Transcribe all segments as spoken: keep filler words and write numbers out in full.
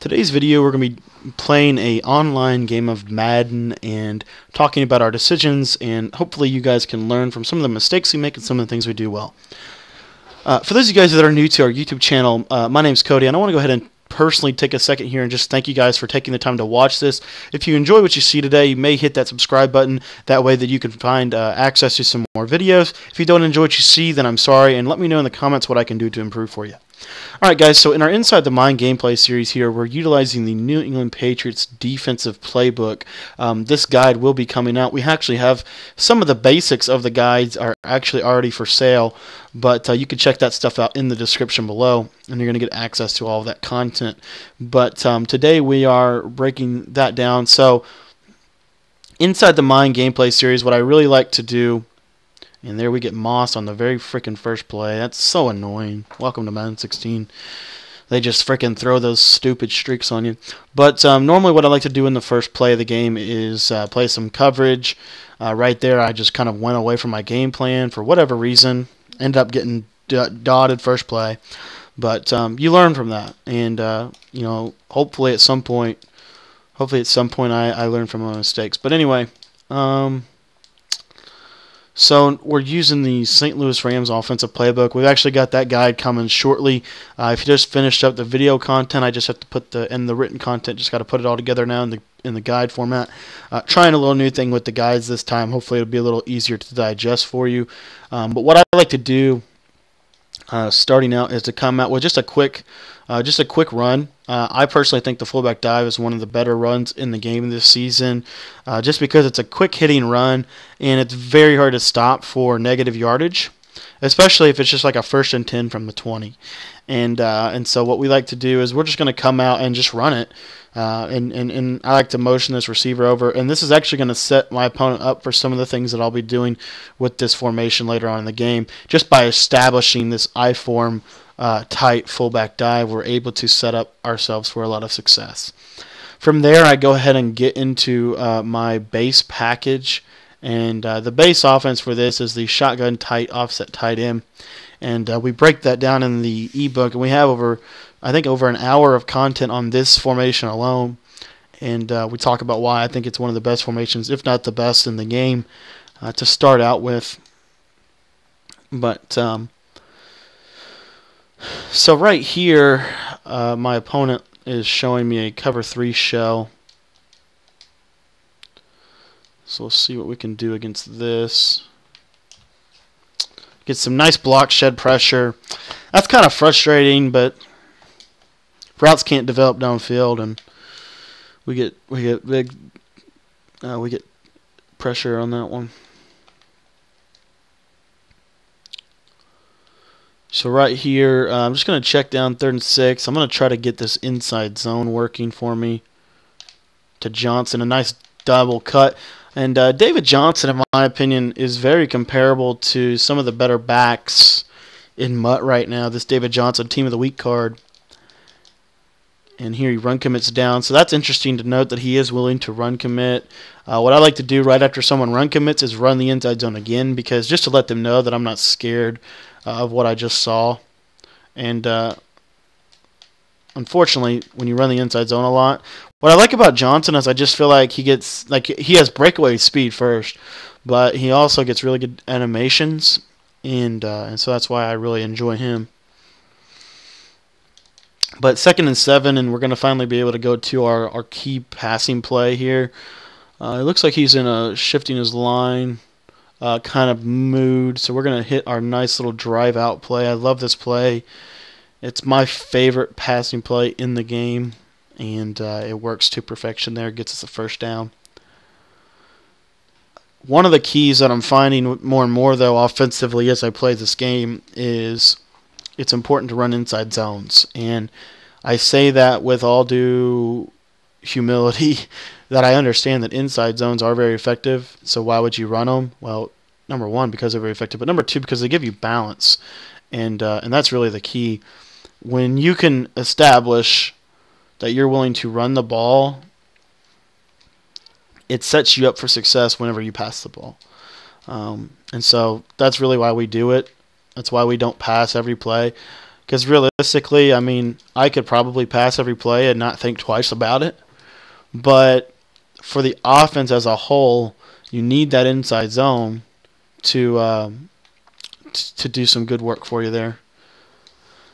Today's video, we're going to be playing a online game of Madden and talking about our decisions, and hopefully you guys can learn from some of the mistakes we make and some of the things we do well. Uh, for those of you guys that are new to our YouTube channel, uh, my name's Cody, and I want to go ahead and personally take a second here and just thank you guys for taking the time to watch this. If you enjoy what you see today, you may hit that subscribe button. That way that you can find uh, access to some more videos. If you don't enjoy what you see, then I'm sorry, and let me know in the comments what I can do to improve for you. Alright guys, so in our Inside the Mind gameplay series here, we're utilizing the New England Patriots defensive playbook. Um, this guide will be coming out. We actually have some of the basics of the guides are actually already for sale, but uh, you can check that stuff out in the description below, and you're going to get access to all of that content. But um, today we are breaking that down. So Inside the Mind gameplay series, what I really like to do. And there we get Moss on the very freaking first play. That's so annoying. Welcome to Madden sixteen. They just freaking throw those stupid streaks on you. But um, normally what I like to do in the first play of the game is uh, play some coverage. Uh, right there I just kind of went away from my game plan for whatever reason. Ended up getting d dotted first play. But um, you learn from that. And, uh, you know, hopefully at some point, hopefully at some point I, I learn from my mistakes. But anyway, um... so we're using the Saint Louis Rams offensive playbook. We've actually got that guide coming shortly. Uh, if you just finished up the video content, I just have to put the and the written content. Just got to put it all together now in the in the guide format. Uh, trying a little new thing with the guides this time. Hopefully, it'll be a little easier to digest for you. Um, but what I like to do, uh, starting out, is to come out with just a quick, uh, just a quick run. Uh, I personally think the fullback dive is one of the better runs in the game this season, uh, just because it's a quick hitting run and it's very hard to stop for negative yardage, especially if it's just like a first and ten from the twenty. And uh, and so what we like to do is we're just going to come out and just run it. Uh, and, and, and I like to motion this receiver over. And this is actually going to set my opponent up for some of the things that I'll be doing with this formation later on in the game. Just by establishing this I-form Uh, tight fullback dive, we're able to set up ourselves for a lot of success. From there, I go ahead and get into uh, my base package, and uh, the base offense for this is the shotgun tight offset tight end, and uh, we break that down in the ebook, and we have over, I think, over an hour of content on this formation alone, and uh, we talk about why I think it's one of the best formations, if not the best in the game, uh, to start out with. But um, So right here, uh, my opponent is showing me a cover three shell. So we'll see what we can do against this. Get some nice block shed pressure. That's kind of frustrating, but routes can't develop downfield, and we get we get big uh, we get pressure on that one. So right here, uh, I'm just going to check down third and six. I'm going to try to get this inside zone working for me to Johnson. A nice double cut. And uh, David Johnson, in my opinion, is very comparable to some of the better backs in M U T right now. This David Johnson Team of the Week card. And here he run commits down. So that's interesting to note that he is willing to run commit. Uh, what I like to do right after someone run commits is run the inside zone again, because just to let them know that I'm not scared Uh, of what I just saw. And uh, unfortunately, when you run the inside zone a lot, what I like about Johnson is I just feel like he gets like he has breakaway speed first, but he also gets really good animations, and uh, and so that's why I really enjoy him. But second and seven, and we're going to finally be able to go to our our key passing play here. Uh, it looks like he's in a shifting his line Uh, kind of mood, so we're going to hit our nice little drive out play. I love this play. It's my favorite passing play in the game, and uh, it works to perfection there. Gets us a first down. One of the keys that I'm finding more and more, though, offensively as I play this game, is it's important to run inside zones. And I say that with all due humility, that I understand that inside zones are very effective, so why would you run them? Well, number one, because they're very effective, but number two, because they give you balance, and uh, and that's really the key. When you can establish that you're willing to run the ball, it sets you up for success whenever you pass the ball, um, and so that's really why we do it. That's why we don't pass every play, Because realistically, I mean, I could probably pass every play and not think twice about it. But for the offense as a whole, you need that inside zone to um, t- to do some good work for you there.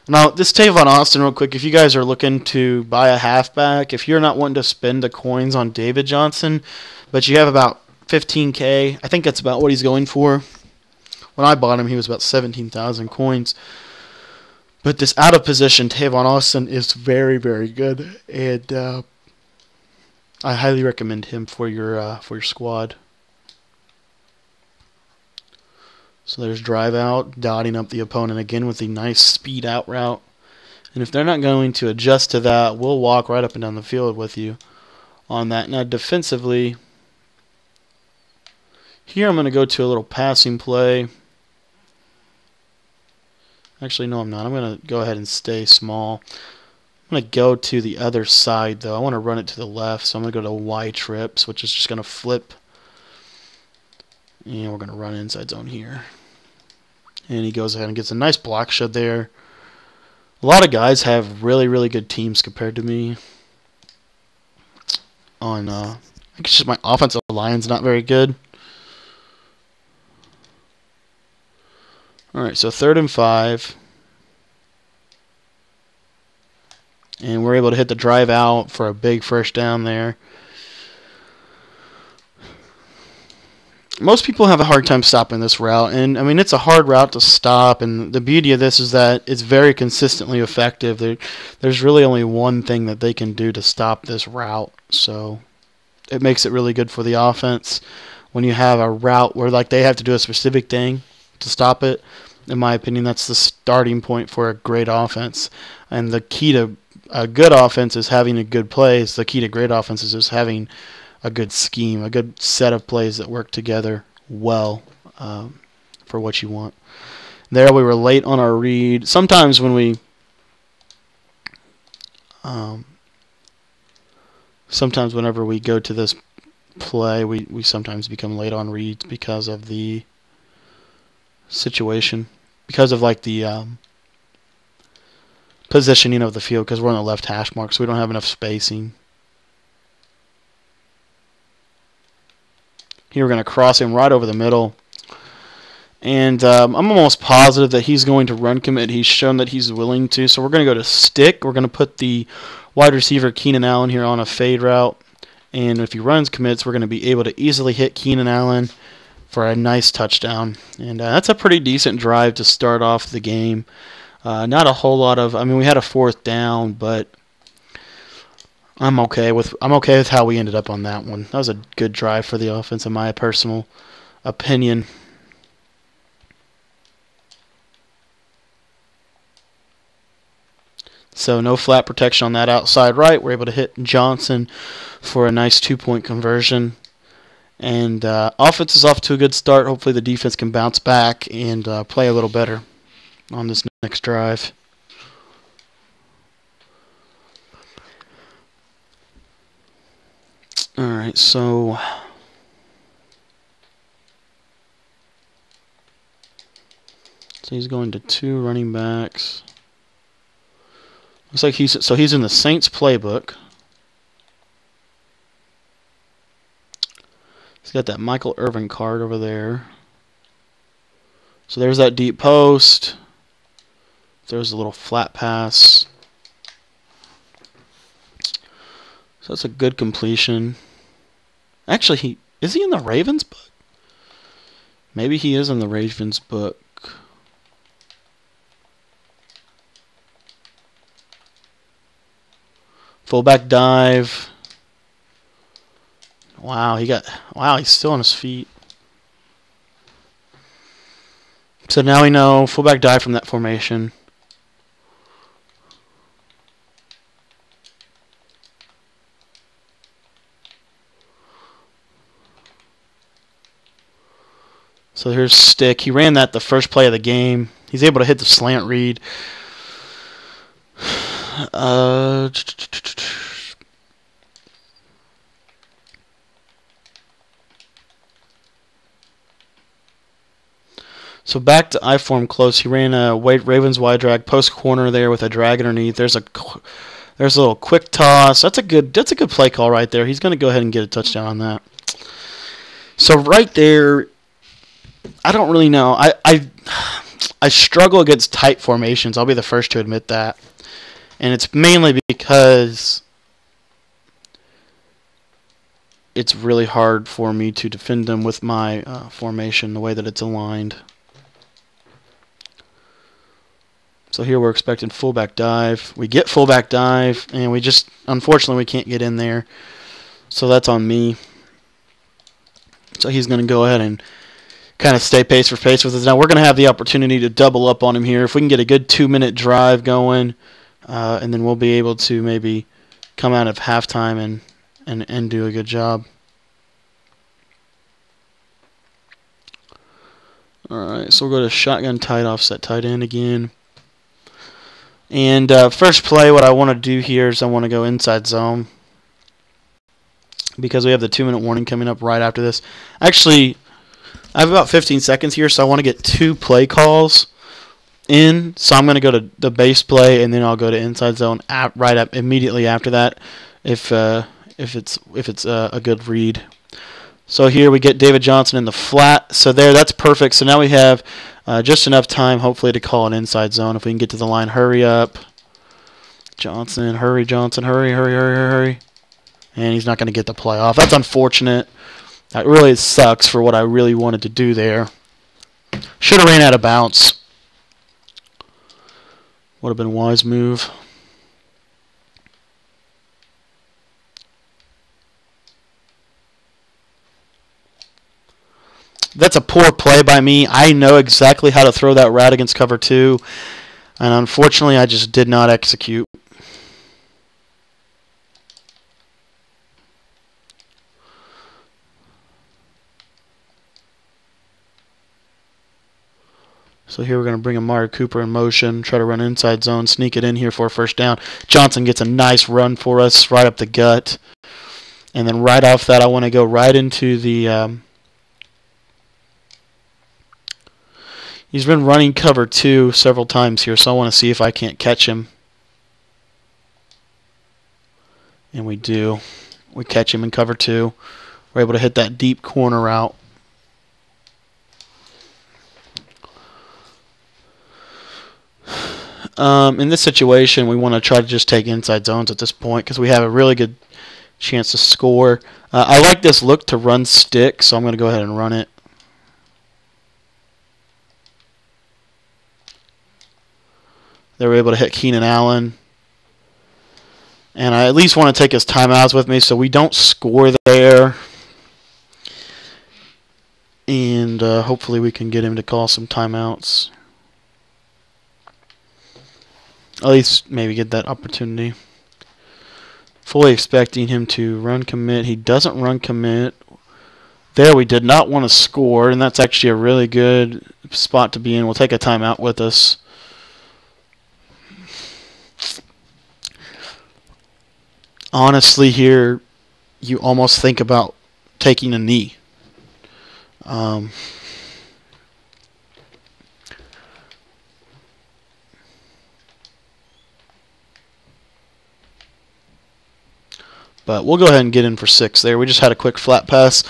Now, this Tavon Austin, real quick, if you guys are looking to buy a halfback, if you're not wanting to spend the coins on David Johnson, but you have about fifteen K, I think that's about what he's going for. When I bought him, he was about seventeen thousand coins. But this out-of-position Tavon Austin is very, very good, and uh, I highly recommend him for your uh, for your squad. So there's drive out, dotting up the opponent again with the nice speed out route. And if they're not going to adjust to that, we'll walk right up and down the field with you on that. Now defensively, here I'm going to go to a little passing play. Actually, no, I'm not. I'm going to go ahead and stay small. I'm going to go to the other side, though. I want to run it to the left, so I'm going to go to Y trips, which is just going to flip. And we're going to run inside zone here. And he goes ahead and gets a nice block shot there. A lot of guys have really, really good teams compared to me. On, uh, I think it's just my offensive line's not very good. All right, so third and five. And we're able to hit the drive out for a big first down there. Most people have a hard time stopping this route, and I mean it's a hard route to stop, and the beauty of this is that it's very consistently effective. There, there's really only one thing that they can do to stop this route, so it makes it really good for the offense when you have a route where like they have to do a specific thing to stop it. In my opinion, that's the starting point for a great offense, and the key to a good offense is having a good plays. The key to great offenses is having a good scheme, a good set of plays that work together well um, for what you want. There we were late on our read. Sometimes when we um, sometimes whenever we go to this play, we, we sometimes become late on reads because of the situation, because of like the um, positioning of the field, because we're on the left hash mark, so we don't have enough spacing. Here we're going to cross him right over the middle. And um, I'm almost positive that he's going to run commit. He's shown that he's willing to. So we're going to go to stick. We're going to put the wide receiver Keenan Allen here on a fade route. And if he runs commits, we're going to be able to easily hit Keenan Allen for a nice touchdown. And uh, that's a pretty decent drive to start off the game. Uh, not a whole lot of... I mean, we had a fourth down, but... I'm okay with I'm okay with how we ended up on that one. That was a good drive for the offense, in my personal opinion. So no flat protection on that outside right. We're able to hit Johnson for a nice two-point conversion. And uh, offense is off to a good start. Hopefully the defense can bounce back and uh, play a little better on this next drive. Alright, so so he's going to two running backs. Looks like he's so he's in the Saints playbook. He's got that Michael Irvin card over there. So there's that deep post. There's a little flat pass. So that's a good completion. Actually, he is he in the Ravens book? Maybe he is in the Ravens book. Fullback dive. Wow, he got wow, he's still on his feet. So now we know fullback dive from that formation. So here's stick. He ran that the first play of the game. He's able to hit the slant read. Uh, So back to I-form close. He ran a Ravens wide drag post corner there with a drag underneath. There's a there's a little quick toss. That's a good that's a good play call right there. He's going to go ahead and get a touchdown on that. So right there, I don't really know. I I I struggle against tight formations. I'll be the first to admit that. And it's mainly because it's really hard for me to defend them with my uh, formation, the way that it's aligned. So here we're expecting fullback dive. We get fullback dive, and we just, unfortunately, we can't get in there. So that's on me. So he's going to go ahead and kind of stay pace for pace with us. Now we're going to have the opportunity to double up on him here. If we can get a good two-minute drive going, uh, and then we'll be able to maybe come out of halftime and And, and do a good job. Alright, so we'll go to shotgun tight offset tight end again. And uh, first play, what I want to do here is I want to go inside zone, because we have the two-minute warning coming up right after this. Actually, I have about fifteen seconds here, so I want to get two play calls in. So I'm going to go to the base play, and then I'll go to inside zone at, right up immediately after that if... Uh, If it's if it's uh, a good read. So here we get David Johnson in the flat. So there, that's perfect. So now we have uh, just enough time, hopefully, to call an inside zone. If we can get to the line, hurry up, Johnson, hurry, Johnson, hurry, hurry, hurry, hurry. And he's not going to get the play off. That's unfortunate. That really sucks for what I really wanted to do there. Should have ran out of bounds. Would have been a wise move. That's a poor play by me. I know exactly how to throw that route against cover two, and unfortunately I just did not execute. So here we're going to bring Amari Cooper in motion, try to run inside zone, sneak it in here for a first down. Johnson gets a nice run for us right up the gut. And then right off that, I want to go right into the... Um, He's been running cover two several times here, so I want to see if I can't catch him. And we do. We catch him in cover two. We're able to hit that deep corner route. Um, in this situation, we want to try to just take inside zones at this point, because we have a really good chance to score. Uh, I like this look to run stick, so I'm going to go ahead and run it. They were able to hit Keenan Allen. And I at least want to take his timeouts with me so we don't score there. And uh, hopefully we can get him to call some timeouts. At least maybe get that opportunity. Fully expecting him to run commit. He doesn't run commit. There, we did not want to score. And that's actually a really good spot to be in. We'll take a timeout with us. Honestly, here you almost think about taking a knee. Um, but we'll go ahead and get in for six there. We just had a quick flat pass.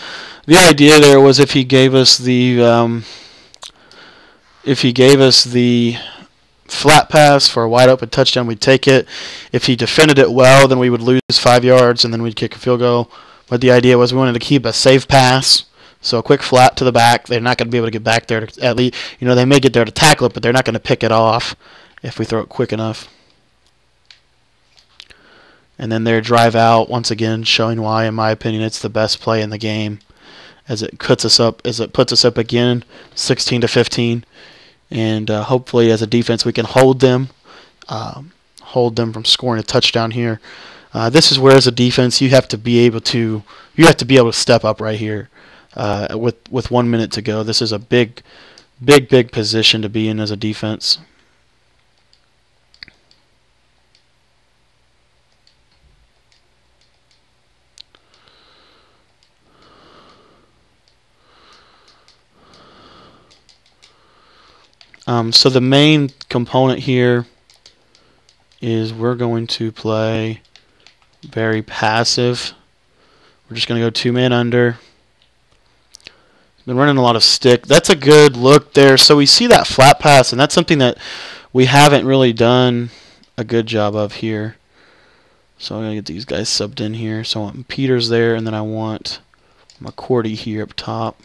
The idea there was if he gave us the um, if he gave us the flat pass for a wide open touchdown, we'd take it. If he defended it well, then we would lose five yards and then we'd kick a field goal. But the idea was we wanted to keep a safe pass, so a quick flat to the back. They're not going to be able to get back there to, at least, you know, they may get there to tackle it, but they're not going to pick it off if we throw it quick enough. And then their drive out, once again showing why, in my opinion, it's the best play in the game, as it puts us up as it puts us up again sixteen to fifteen. And uh, hopefully, as a defense, we can hold them, um, hold them from scoring a touchdown here. Uh, this is where, as a defense, you have to be able to, you have to be able to step up right here uh, with with one minute to go. This is a big, big, big position to be in as a defense. Um, so the main component here is we're going to play very passive. We're just going to go two man under. Been running a lot of stick. That's a good look there. So we see that flat pass, and that's something that we haven't really done a good job of here. So I'm going to get these guys subbed in here. So I want Peters there, and then I want McCourty here up top.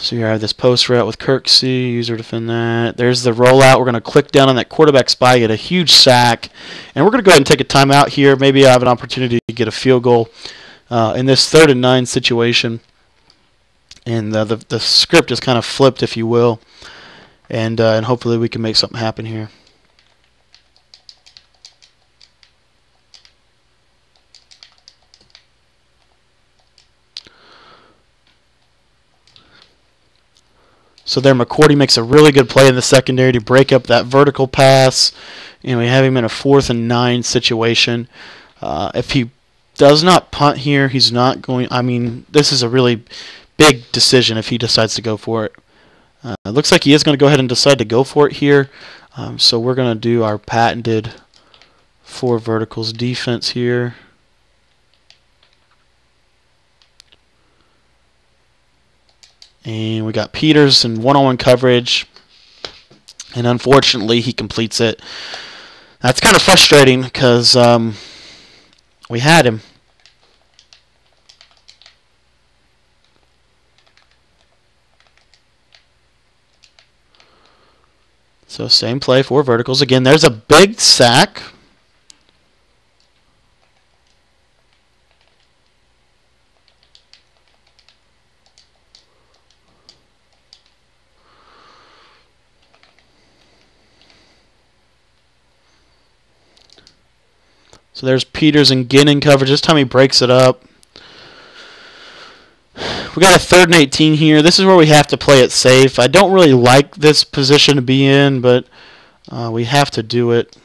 So here I have this post route with Kirksey, user defend that. There's the rollout. We're going to click down on that quarterback spy, get a huge sack. And we're going to go ahead and take a timeout here. Maybe I have an opportunity to get a field goal uh, in this third and nine situation. And uh, the, the script is kind of flipped, if you will. And, uh, and hopefully we can make something happen here. So there McCourty makes a really good play in the secondary to break up that vertical pass, and we have him in a fourth and nine situation. Uh, if he does not punt here, he's not going – I mean, this is a really big decision if he decides to go for it. Uh, it looks like he is going to go ahead and decide to go for it here. Um, so we're going to do our patented four verticals defense here. And we got Peters in one-on-one coverage, and unfortunately he completes it. That's kind of frustrating because um, we had him. So same play, four verticals. Again, there's a big sack. So there's Peters and Ginn in coverage. This time he breaks it up. We got a third and eighteen here. This is where we have to play it safe. I don't really like this position to be in, but uh, we have to do it.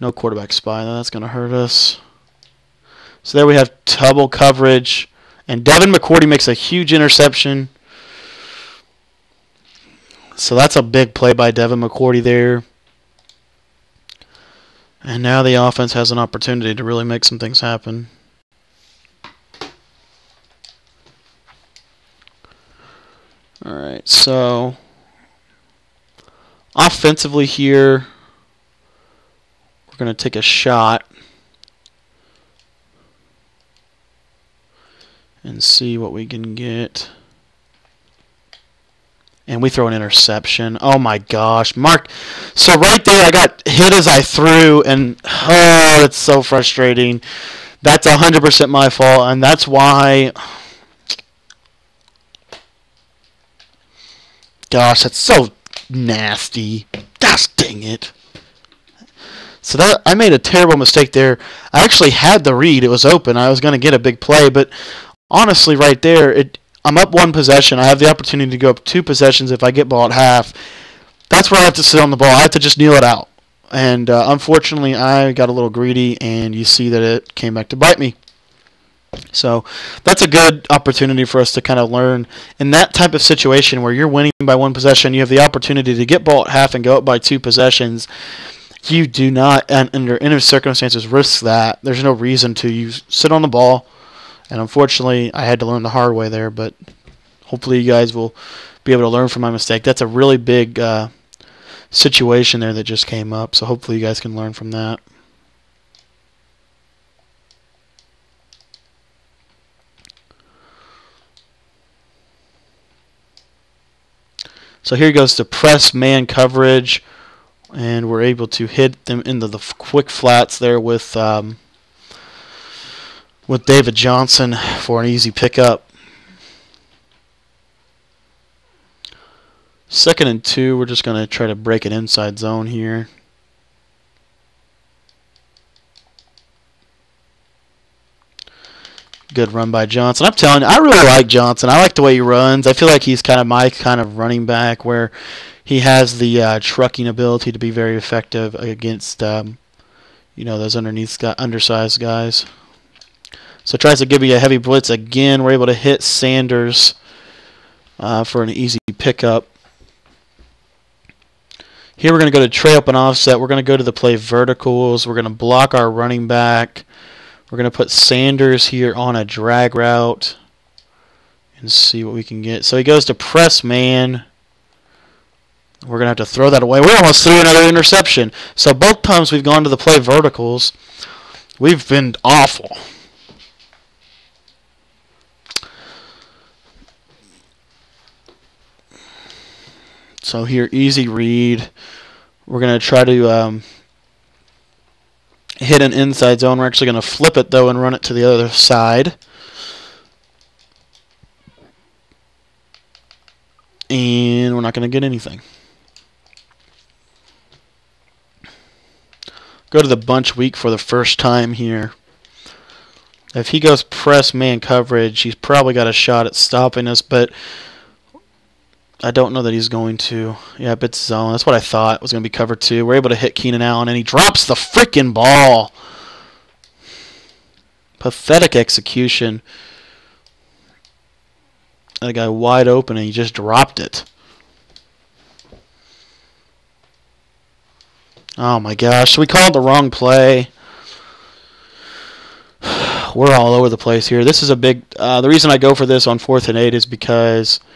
No quarterback spy. That's going to hurt us. So there we have double coverage. And Devin McCourty makes a huge interception. So that's a big play by Devin McCourty there. And now the offense has an opportunity to really make some things happen. All right, so offensively here, we're going to take a shot and see what we can get. And we throw an interception. Oh, my gosh. Mark. So right there, I got hit as I threw, and oh, that's so frustrating. That's one hundred percent my fault, and that's why. Gosh, that's so nasty. Gosh, dang it. So that I made a terrible mistake there. I actually had the read. It was open. I was going to get a big play, but honestly, right there, it. I'm up one possession. I have the opportunity to go up two possessions if I get ball at half. That's where I have to sit on the ball. I have to just kneel it out. And uh, unfortunately, I got a little greedy, and you see that it came back to bite me. So that's a good opportunity for us to kind of learn. In that type of situation where you're winning by one possession, you have the opportunity to get ball at half and go up by two possessions. You do not, and under any circumstances, risk that. There's no reason to. You sit on the ball. And unfortunately, I had to learn the hard way there, but hopefully you guys will be able to learn from my mistake. That's a really big uh, situation there that just came up, so hopefully you guys can learn from that. So here goes the press man coverage, and we're able to hit them into the quick flats there with... Um, with David Johnson for an easy pickup. Second and two, we're just going to try to break an inside zone here. Good run by Johnson. I'm telling you, I really like Johnson. I like the way he runs. I feel like he's kind of my kind of running back where he has the uh, trucking ability to be very effective against, um, you know, those underneath undersized guys. So tries to give you a heavy blitz again. We're able to hit Sanders uh, for an easy pickup. Here we're going to go to trail up and offset. We're going to go to the play verticals. We're going to block our running back. We're going to put Sanders here on a drag route and see what we can get. So he goes to press man. We're going to have to throw that away. We almost threw another interception. So both times we've gone to the play verticals, we've been awful. So here, easy read. We're going to try to um, hit an inside zone. We're actually going to flip it, though, and run it to the other side. And we're not going to get anything. Go to the bunch week for the first time here. If he goes press man coverage, he's probably got a shot at stopping us, but I don't know that he's going to. Yeah, it's zone. That's what I thought was going to be cover two. We're able to hit Keenan Allen, and he drops the freaking ball. Pathetic execution. That guy wide open, and he just dropped it. Oh, my gosh. We called the wrong play. We're all over the place here. This is a big uh, – the reason I go for this on fourth and eight is because –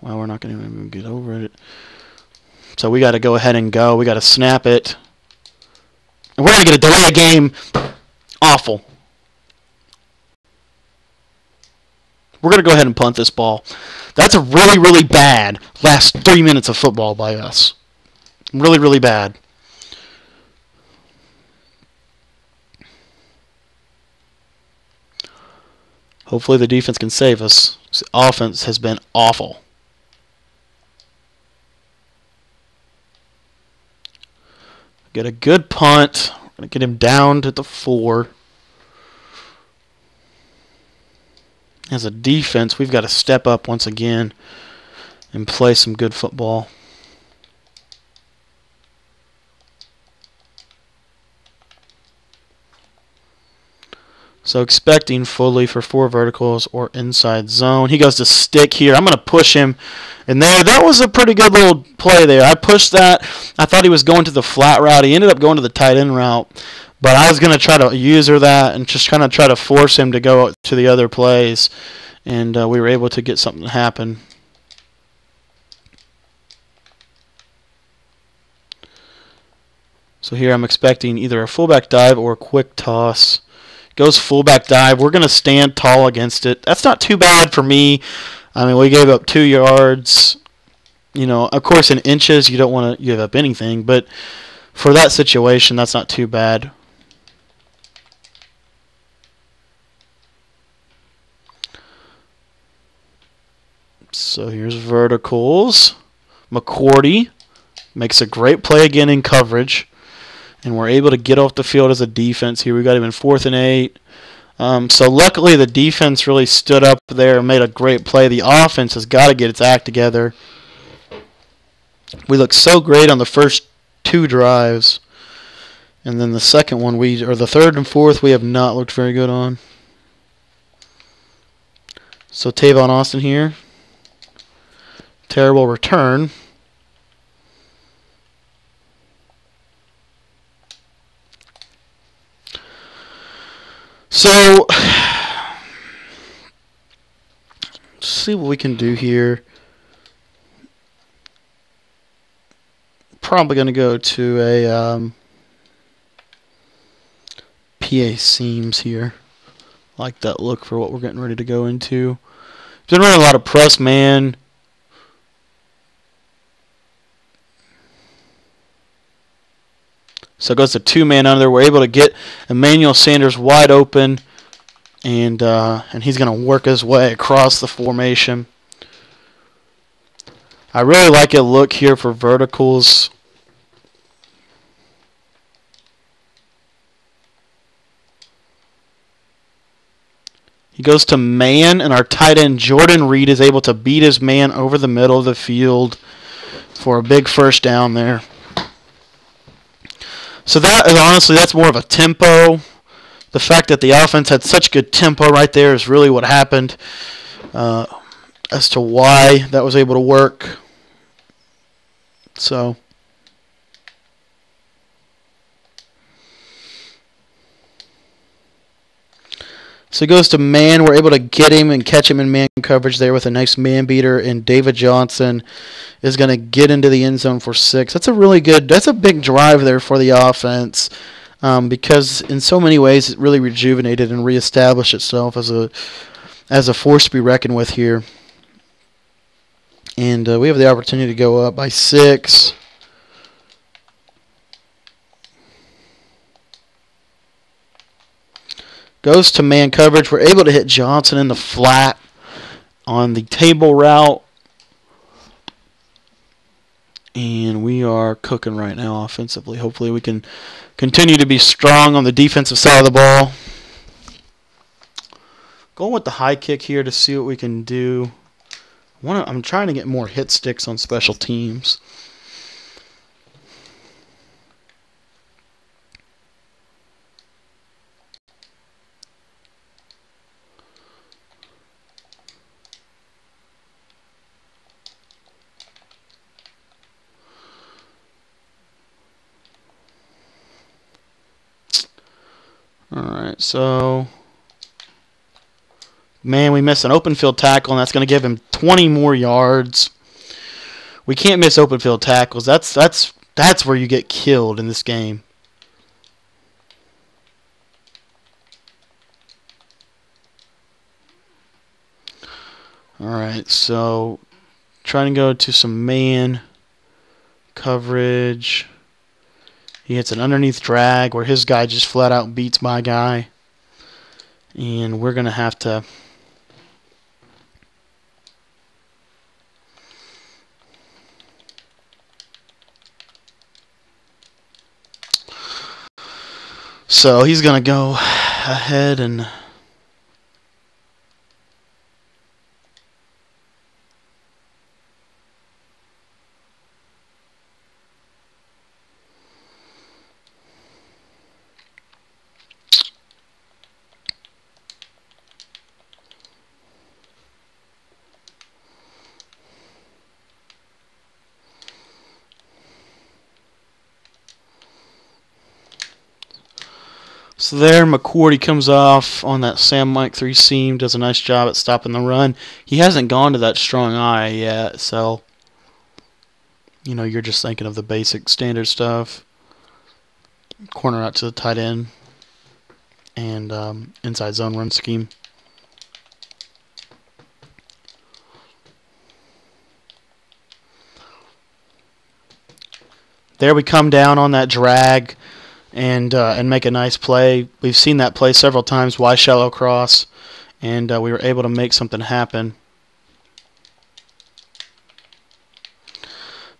well, we're not going to even get over it. So we got to go ahead and go. We got to snap it. And we're going to get a delay game. Awful. We're going to go ahead and punt this ball. That's a really, really bad last three minutes of football by us. Really, really bad. Hopefully the defense can save us. The offense has been awful. Get a good punt. We're going to get him down to the four. As a defense, we've got to step up once again and play some good football. So expecting fully for four verticals or inside zone. He goes to stick here. I'm going to push him in there. That was a pretty good little play there. I pushed that. I thought he was going to the flat route. He ended up going to the tight end route. But I was going to try to user that and just kind of try to force him to go to the other plays. And uh, we were able to get something to happen. So here I'm expecting either a fullback dive or a quick toss. Goes fullback dive. We're going to stand tall against it. That's not too bad for me. I mean, we gave up two yards. You know, of course, in inches, you don't want to give up anything. But for that situation, that's not too bad. So here's verticals. McCourty makes a great play again in coverage. And we're able to get off the field as a defense here. We got him in fourth and eight. Um, so luckily the defense really stood up there and made a great play. The offense has got to get its act together. We looked so great on the first two drives. And then the second one, we or the third and fourth, we have not looked very good on. So Tavon Austin here. Terrible return. So, see what we can do here. Probably going to go to a um, P A seams here. Like that look for what we're getting ready to go into. Been running a lot of press man. So it goes to two-man under. We're able to get Emmanuel Sanders wide open, and uh, and he's going to work his way across the formation. I really like a look here for verticals. goes to man, and our tight end Jordan Reed is able to beat his man over the middle of the field for a big first down there. So that is honestly, that's more of a tempo. The fact that the offense had such good tempo right there is really what happened uh, as to why that was able to work. So... So it goes to man. We're able to get him and catch him in man coverage there with a nice man beater. And David Johnson is going to get into the end zone for six. That's a really good, that's a big drive there for the offense um, because in so many ways it really rejuvenated and reestablished itself as a as a force to be reckoned with here. And uh, we have the opportunity to go up by six. Goes to man coverage. We're able to hit Johnson in the flat on the table route. And we are cooking right now offensively. Hopefully we can continue to be strong on the defensive side of the ball. Going with the high kick here to see what we can do. I wanna, I'm trying to get more hit sticks on special teams. Alright, so, man, we missed an open field tackle, and that's going to give him twenty more yards. We can't miss open field tackles. That's, that's, that's where you get killed in this game. Alright, so, trying to go to some man coverage. He hits an underneath drag where his guy just flat out beats my guy. And we're going to have to... So he's going to go ahead and... So there, McCourty comes off on that Sam Mike three seam, does a nice job at stopping the run. He hasn't gone to that strong eye yet, so, you know, you're just thinking of the basic standard stuff. Corner out to the tight end and um, inside zone run scheme. There we come down on that drag. And, uh, and make a nice play. We've seen that play several times, wide shallow cross, and uh, we were able to make something happen.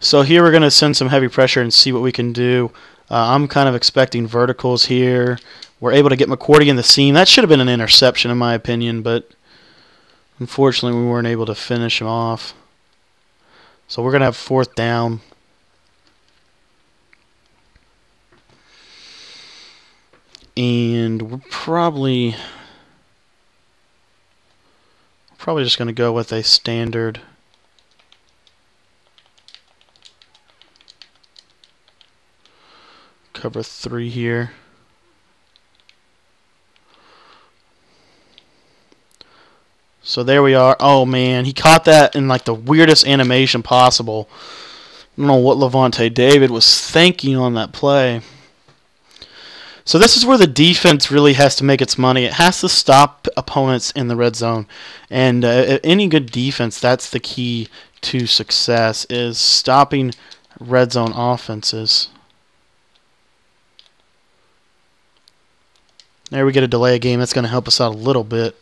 So here we're going to send some heavy pressure and see what we can do. Uh, I'm kind of expecting verticals here. We're able to get McCourty in the seam. That should have been an interception in my opinion, but unfortunately we weren't able to finish him off. So we're going to have fourth down. And we're probably probably just going to go with a standard cover three here. So there we are. Oh man, he caught that in like the weirdest animation possible. I don't know what Levante David was thinking on that play. So this is where the defense really has to make its money. It has to stop opponents in the red zone. And uh, any good defense, that's the key to success, is stopping red zone offenses. There we get a delay of game. That's going to help us out a little bit.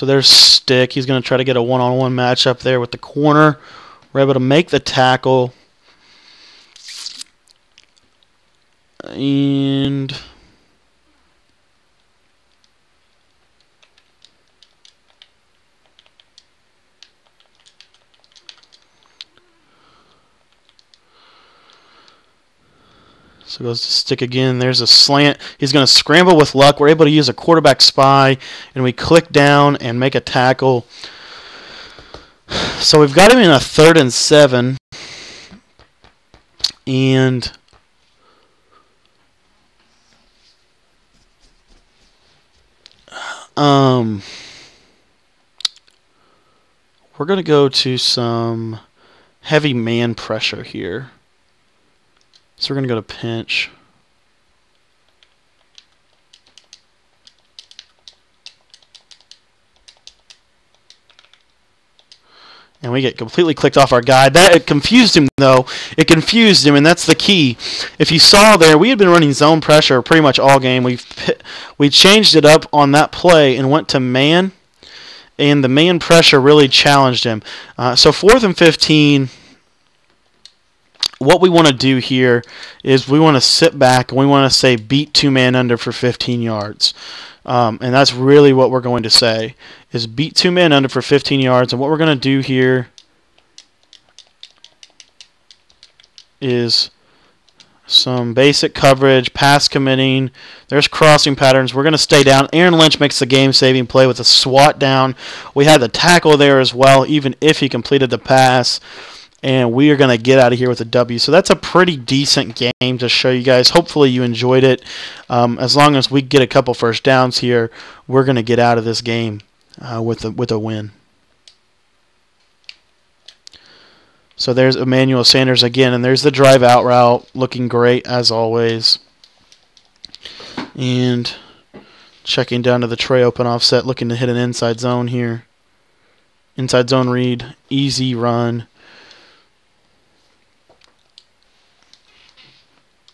So there's Stick. He's going to try to get a one-on-one matchup there with the corner. We're able to make the tackle. And so goes to Stick again. There's a slant. He's going to scramble with Luck. We're able to use a quarterback spy, and we click down and make a tackle. So we've got him in a third and seven. And um, we're going to go to some heavy man pressure here. So we're going to go to pinch. And we get completely clicked off our guy. That it confused him, though. It confused him, and that's the key. If you saw there, we had been running zone pressure pretty much all game. We we changed it up on that play and went to man, and the man pressure really challenged him. Uh, so fourth and fifteen... What we want to do here is we want to sit back and we want to say beat two man under for fifteen yards. Um, and that's really what we're going to say is beat two man under for fifteen yards. And what we're going to do here is some basic coverage, pass committing. There's crossing patterns. We're going to stay down. Aaron Lynch makes the game-saving play with a swat down. We had the tackle there as well, even if he completed the pass. And we are going to get out of here with a W. So that's a pretty decent game to show you guys. Hopefully you enjoyed it. Um, as long as we get a couple first downs here, we're going to get out of this game uh, with a, with a win. So there's Emmanuel Sanders again, and there's the drive out route, looking great as always. And checking down to the tray open offset, looking to hit an inside zone here. Inside zone read, easy run.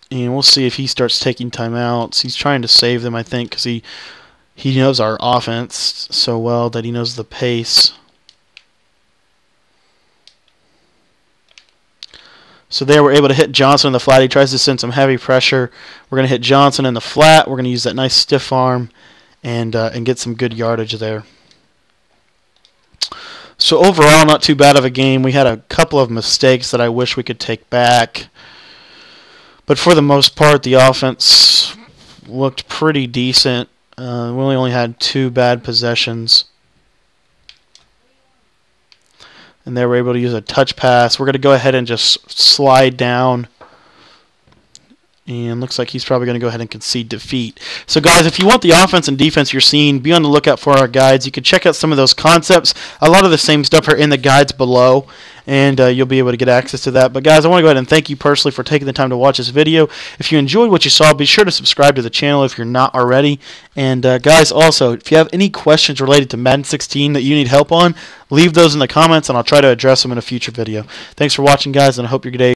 And we'll see if he starts taking timeouts. He's trying to save them, I think, because he, he knows our offense so well that he knows the pace. So there we're able to hit Johnson in the flat. He tries to send some heavy pressure. We're going to hit Johnson in the flat. We're going to use that nice stiff arm and, uh, and get some good yardage there. So overall, not too bad of a game. We had a couple of mistakes that I wish we could take back. But for the most part, the offense looked pretty decent. Uh, we only, only had two bad possessions. And they were able to use a touch pass. We're going to go ahead and just slide down. And looks like he's probably going to go ahead and concede defeat. So, guys, if you want the offense and defense you're seeing, be on the lookout for our guides. You can check out some of those concepts. A lot of the same stuff are in the guides below, and uh, you'll be able to get access to that. But, guys, I want to go ahead and thank you personally for taking the time to watch this video. If you enjoyed what you saw, be sure to subscribe to the channel if you're not already. And, uh, guys, also, if you have any questions related to Madden sixteen that you need help on, leave those in the comments, and I'll try to address them in a future video. Thanks for watching, guys, and I hope your day